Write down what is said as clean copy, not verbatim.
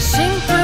flashing through.